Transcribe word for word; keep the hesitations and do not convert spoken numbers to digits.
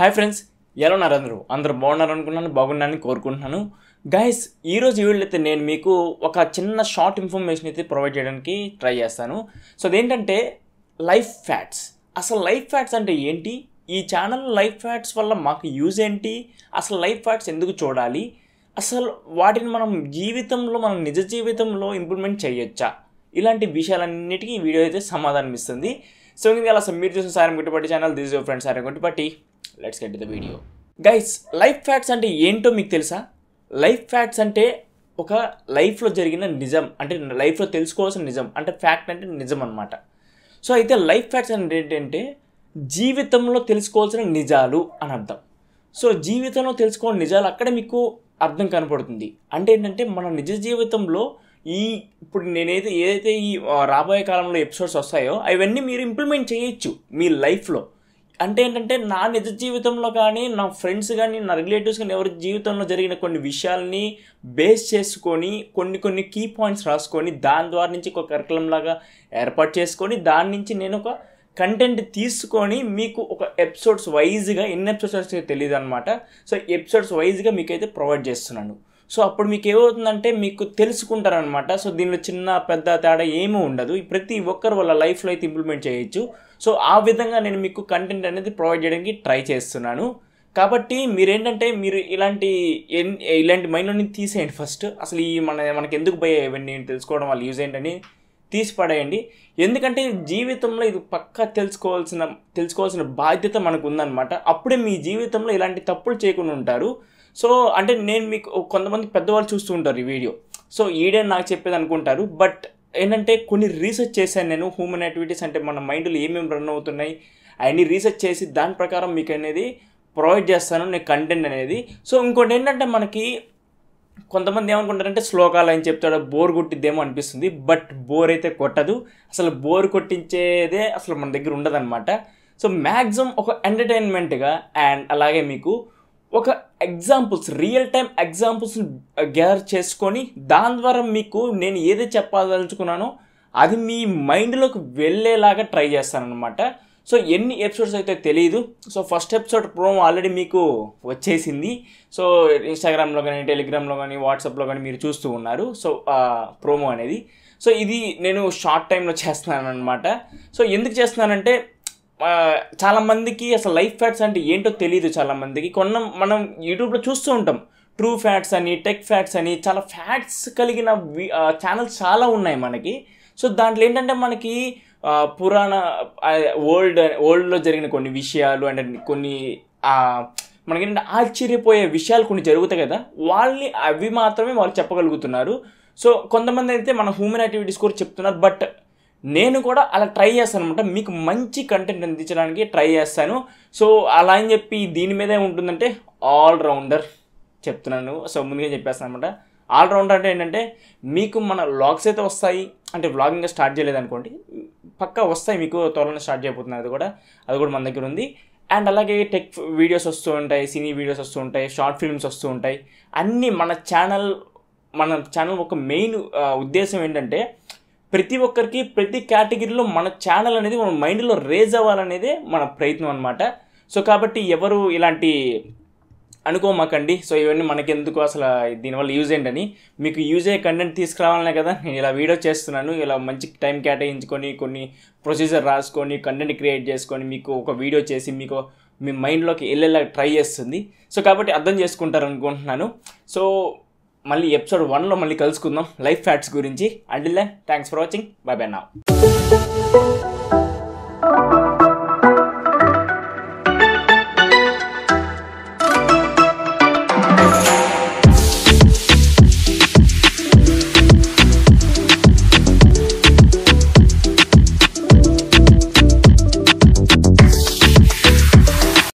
Hi friends, yellow narandru. Andro bonaran kunan bagunani korkunhanu. Guys, ఈరోజు వీడియోలో నేను మీకు ఒక చిన్న షార్ట్ ఇన్ఫర్మేషన్ అయితే ప్రొవైడ్ చేయడానికి ట్రై చేస్తాను. సో అదేంటంటే లైఫ్ ఫ్యాక్ట్స్. అసలు లైఫ్ ఫ్యాక్ట్స్ అంటే ఏంటి? ఈ ఛానల్ లైఫ్ ఫ్యాక్ట్స్ వల్ల మాకు యూజ్ ఏంటి? అసలు లైఫ్ ఫ్యాక్ట్స్ ఎందుకు చూడాలి? అసలు వాటిని మనం జీవితంలో మన నిజ జీవితంలో ఇంప్లిమెంట్ చేయొచ్చా? ఇలాంటి విషయాలన్నిటికీ ఈ వీడియో అయితే సమాధానం ఇస్తుంది. సో ఇది అలా మీరు చూసిన సైరంగొట్టిపట్టి channel. This your friend సైరంగొట్టిపట్టి. Let's get to the video. Guys, life facts అంటే ఏంటో మీకు తెలుసా? లైఫ్ ఫ్యాక్ట్స్ అంటే ఒక లైఫ్లో జరిగిన నిజం, అంటే లైఫ్లో తెలుసుకోవాల్సిన నిజం, అంటే ఫ్యాక్ట్ అంటే నిజం అనమాట. సో అయితే లైఫ్ ఫ్యాక్ట్స్ అంటే ఏంటంటే జీవితంలో తెలుసుకోవాల్సిన నిజాలు అని అర్థం. సో జీవితంలో తెలుసుకోవాల్సిన నిజాలు అక్కడ మీకు అర్థం కనపడుతుంది. అంటే ఏంటంటే మన నిజ జీవితంలో ఈ ఇప్పుడు నేనైతే ఏదైతే ఈ రాబోయే కాలంలో ఎపిసోడ్స్ వస్తాయో అవన్నీ మీరు ఇంప్లిమెంట్ చేయొచ్చు మీ లైఫ్లో. అంటే ఏంటంటే నా నిజ జీవితంలో కానీ నా ఫ్రెండ్స్ కానీ నా రిలేటివ్స్ కానీ ఎవరి జీవితంలో జరిగిన కొన్ని విషయాలని బేస్ చేసుకొని కొన్ని కొన్ని కీ పాయింట్స్ రాసుకొని దాని ద్వారా నుంచి ఒక కరికులం లాగా ఏర్పాటు చేసుకొని దాని నుంచి నేను ఒక కంటెంట్ తీసుకొని మీకు ఒక ఎపిసోడ్స్ వైజ్గా ఎన్ని ఎపిసోడ్స్ వస్తే తెలియదు అనమాట. సో ఎపిసోడ్స్ వైజ్గా మీకైతే ప్రొవైడ్ చేస్తున్నాను. సో అప్పుడు మీకు ఏమవుతుందంటే మీకు తెలుసుకుంటారనమాట. సో దీనిలో చిన్న పెద్ద తేడా ఏమీ ఉండదు, ప్రతి ఒక్కరు వాళ్ళ లైఫ్లో అయితే ఇంప్లిమెంట్ చేయొచ్చు. సో ఆ విధంగా నేను మీకు కంటెంట్ అనేది ప్రొవైడ్ చేయడానికి ట్రై చేస్తున్నాను. కాబట్టి మీరేంటంటే మీరు ఇలాంటి ఇలాంటి మైండ్లోని తీసేయండి ఫస్ట్. అసలు ఈ మన మనకి ఎందుకు భయ ఇవన్నీ తెలుసుకోవడం వల్ల యూజ్ ఏంటని తీసి పడేయండి. ఎందుకంటే జీవితంలో ఇది పక్కా తెలుసుకోవాల్సిన తెలుసుకోవాల్సిన బాధ్యత మనకు ఉందన్నమాట. అప్పుడే మీ జీవితంలో ఇలాంటి తప్పులు చేయకుండా ఉంటారు. సో అంటే నేను మీకు కొంతమంది పెద్దవాళ్ళు చూస్తూ ఉంటారు ఈ వీడియో, సో ఈడే నాకు చెప్పేది అనుకుంటారు. బట్ ఏంటంటే కొన్ని రీసెర్చ్ చేశాను నేను. హ్యూమన్ యాక్టివిటీస్ అంటే మన మైండ్లో ఏమేమి రన్ అవుతున్నాయి అవన్నీ రీసెర్చ్ చేసి దాని ప్రకారం మీకు అనేది ప్రొవైడ్ చేస్తాను నేను కంటెంట్ అనేది. సో ఇంకోటి ఏంటంటే మనకి కొంతమంది ఏమనుకుంటారంటే శ్లోకాలు అని చెప్తాడో బోర్ కొట్టిద్దేమో అనిపిస్తుంది. బట్ బోర్ అయితే కొట్టదు. అసలు బోర్ కొట్టించేదే అసలు మన దగ్గర ఉండదు అనమాట. సో మ్యాక్సిమం ఒక ఎంటర్టైన్మెంట్గా అండ్ అలాగే మీకు ఒక examples real time examples gather చేసుకొని దాని ద్వారా మీకు నేను ఏదైతే చెప్పదలుచుకున్నానో అది మీ మైండ్లోకి వెళ్ళేలాగా ట్రై చేస్తానన్నమాట. సో ఎన్ని ఎపిసోడ్స్ అయితే తెలియదు. So first episode promo already మీకు వచ్చేసింది. సో ఇన్స్టాగ్రామ్లో కానీ టెలిగ్రామ్లో కానీ వాట్సాప్లో కానీ మీరు చూస్తూ ఉన్నారు. సో ప్రోమో అనేది సో ఇది నేను షార్ట్ టైంలో చేస్తున్నాను అనమాట. సో ఎందుకు చేస్తున్నానంటే చాలామందికి అసలు లైఫ్ ఫ్యాక్ట్స్ అంటే ఏంటో తెలియదు. చాలామందికి కొన్న మనం యూట్యూబ్లో చూస్తూ ఉంటాం ట్రూ ఫ్యాక్ట్స్ అని, టెక్ ఫ్యాక్ట్స్ అని, చాలా ఫ్యాక్ట్స్ కలిగిన ఛానల్స్ చాలా ఉన్నాయి మనకి. సో దాంట్లో ఏంటంటే మనకి పురాణ ఓల్డ్ ఓల్డ్లో జరిగిన కొన్ని విషయాలు అంటే కొన్ని మనకేంటంటే ఆశ్చర్యపోయే విషయాలు కొన్ని జరుగుతాయి కదా, వాళ్ళని అవి మాత్రమే వాళ్ళు చెప్పగలుగుతున్నారు. సో కొంతమంది అయితే మన హ్యూమన్ యాక్టివిటీస్ కూడా చెప్తున్నారు. బట్ నేను కూడా అలా ట్రై చేస్తాను అనమాట, మీకు మంచి కంటెంట్ అందించడానికి ట్రై చేస్తాను. సో అలా అని చెప్పి దీని మీదే ఉంటుందంటే ఆల్రౌండర్ చెప్తున్నాను. సో ముందుగా చెప్పేస్తాను అనమాట. ఆల్రౌండర్ అంటే ఏంటంటే మీకు మన వ్లాగ్స్ అయితే వస్తాయి, అంటే వ్లాగింగ్ స్టార్ట్ చేయలేదు అనుకోండి, పక్కా వస్తాయి మీకు త్వరలో స్టార్ట్ చేయబోతున్నారు. అది కూడా అది కూడా మన దగ్గర ఉంది. అండ్ అలాగే టెక్ వీడియోస్ వస్తూ ఉంటాయి, సినీ వీడియోస్ వస్తూ ఉంటాయి, షార్ట్ ఫిల్మ్స్ వస్తూ ఉంటాయి. అన్నీ మన ఛానల్ మన ఛానల్ ఒక మెయిన్ ఉద్దేశం ఏంటంటే ప్రతి ఒక్కరికి ప్రతి కేటగిరీలో మన ఛానల్ అనేది మన మైండ్లో రేజ్ అవ్వాలనేదే మన ప్రయత్నం అనమాట. సో కాబట్టి ఎవరు ఇలాంటి అనుకోమాకండి. సో ఇవన్నీ మనకెందుకు అసలు దీనివల్ల యూజ్ ఏంటని, మీకు యూజ్ అయ్యే కంటెంట్ తీసుకురావాలనే కదా నేను ఇలా వీడియో చేస్తున్నాను. ఇలా మంచి టైం కేటాయించుకొని కొన్ని ప్రొసీజర్ రాసుకొని కంటెంట్ క్రియేట్ చేసుకొని మీకు ఒక వీడియో చేసి మీకు మీ మైండ్లోకి వెళ్ళేలా ట్రై చేస్తుంది. సో కాబట్టి అర్థం చేసుకుంటారు అనుకుంటున్నాను. సో మళ్ళీ ఎపిసోడ్ వన్లో మళ్ళీ కలుసుకుందాం లైఫ్ ఫ్యాక్ట్స్ గురించి. Until then thanks for watching. Bye bye now.